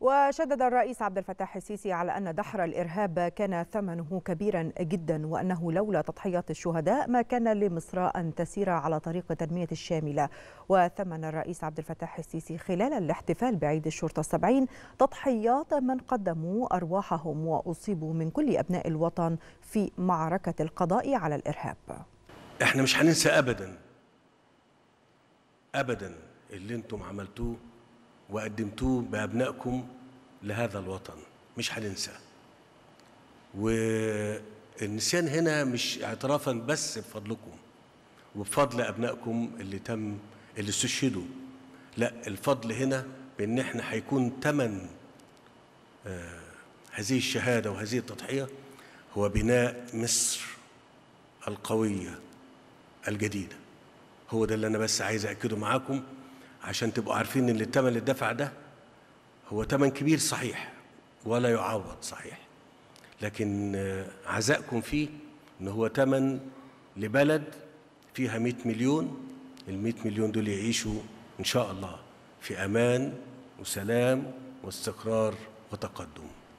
وشدد الرئيس عبد الفتاح السيسي على أن دحر الإرهاب كان ثمنه كبيرا جدا، وأنه لولا تضحية الشهداء ما كان لمصر أن تسير على طريق التنمية الشاملة. وثمن الرئيس عبد الفتاح السيسي خلال الاحتفال بعيد الشرطة 70 تضحيات من قدموا أرواحهم وأصيبوا من كل أبناء الوطن في معركة القضاء على الإرهاب. احنا مش هننسى أبدا اللي انتم عملتوه وقدمتوه بأبنائكم لهذا الوطن، مش هننسى. والنسيان هنا مش اعترافا بس بفضلكم وبفضل أبنائكم اللي استشهدوا، لا، الفضل هنا بأن احنا هيكون ثمن هذه الشهادة وهذه التضحية هو بناء مصر القوية الجديدة. هو ده اللي أنا بس عايز أأكده معاكم عشان تبقوا عارفين ان الثمن اللي اتدفع ده هو ثمن كبير صحيح ولا يعوض صحيح، لكن عزائكم فيه ان هو ثمن لبلد فيها 100 مليون، ال 100 مليون دول يعيشوا ان شاء الله في امان وسلام واستقرار وتقدم.